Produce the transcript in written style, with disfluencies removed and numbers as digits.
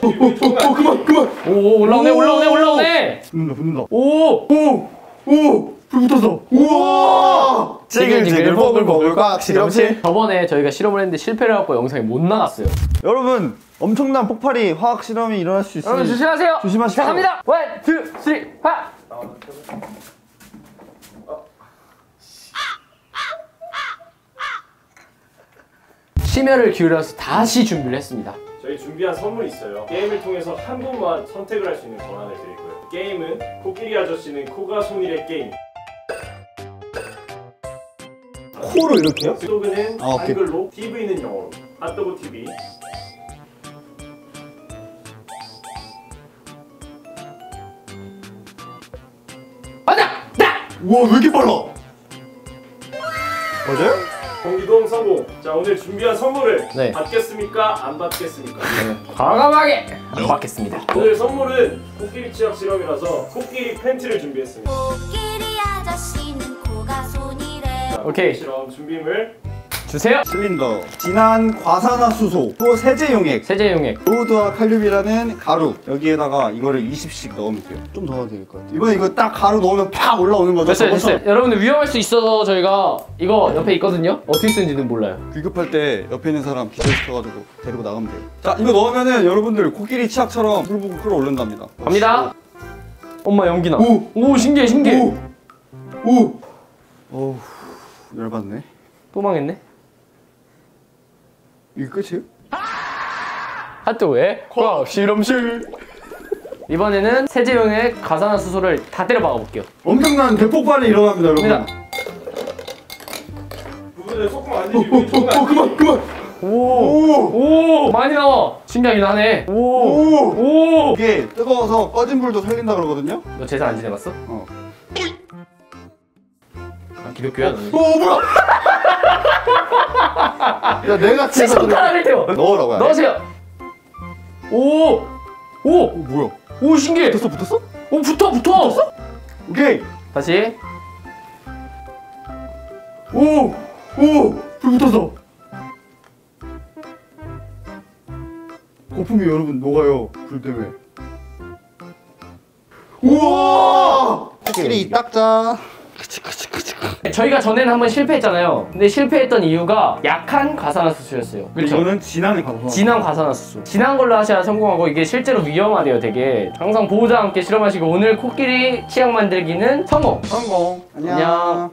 그만. 오, 올라오네. 붙는다. 오, 불 붙었어. 우와! 지글지글 버글버글 꽉 실험실. 저번에 저희가 실험을 했는데 실패를 해갖고 영상이 못 나갔어요. 여러분, 엄청난 폭발이 화학 실험이 일어날 수 있어요. 여러분 조심하세요. 조심하시고. 자, 갑니다. 1, 2, 3, 화. 심혈을 기울여서 다시 준비를 했습니다. 저희 준비한 선물이 있어요. 게임을 통해서 한 분만 선택을 할 수 있는 권한을 드리고요. 게임은 코끼리 아저씨는 코가 손이래 게임. 코로 이렇게요? 핫도그는 한글로, TV는 영어로. 핫도그tv. 맞아! 우와, 왜 이렇게 빨라? 맞아요? 경기동 성공! 자, 오늘 준비한 선물을 받겠습니까? 안 받겠습니까? 과감하게! 안 받겠습니다. 오늘 선물은 코끼리 치약 실험이라서 코끼리 팬티를 준비했습니다. 코끼리 아저씨는 코가 손이래. 자, 오케이. 실험 준비물 주세요! 실린더, 진한 과산화수소, 또 세제용액, 로드와 칼륨이라는 가루. 여기에다가 이거를 20씩 넣으면 돼요. 좀 더 넣어도 될 것 같아요. 이번에 이거 딱 가루 넣으면 팍 올라오는 거죠? 됐어요. 여러분들 위험할 수 있어서 저희가 이거 옆에 있거든요? 어떻게 쓰는지는 몰라요. 위급할 때 옆에 있는 사람 기절시켜가지고 데리고 나가면 돼요. 자, 이거 넣으면은 여러분들 코끼리 치약처럼 불불 끓어올른답니다. 갑니다! 엄마 연기나. 오! 신기해! 오! 어우, 열받네. 또 망했네? 이게 끝이에요? 핫도그의 과학 실험실. 이번에는 세제용액 가산화수소를 다 때려 박아볼게요. 엄청난 대폭발이 일어납니다, 여러분. 그만. 오, 많이 나와. 신기하긴 하네. 오, 이게 뜨거워서 꺼진 불도 살린다 그러거든요. 너 제사 안 지내봤어? 아, 기독교야 너. 뭐야? 야, 내가 진짜 손가락을 태워. 넣으라고요. 넣으세요. 오, 뭐야? 오, 신기해. 붙었어? 오, 붙어. 붙었어? 오케이. 다시. 불 붙었어. 거품이 여러분 녹아요. 불 때문에. 우와! 코끼리 딱자. 저희가 전에는 한번 실패했잖아요. 근데 실패했던 이유가 약한 과산화수소였어요. 그렇죠? 이거는 진한 과산화수소. 진한 걸로 하셔야 성공하고, 이게 실제로 위험하대요, 되게. 항상 보호자와 함께 실험하시고, 오늘 코끼리 치약 만들기는 성공. 안녕.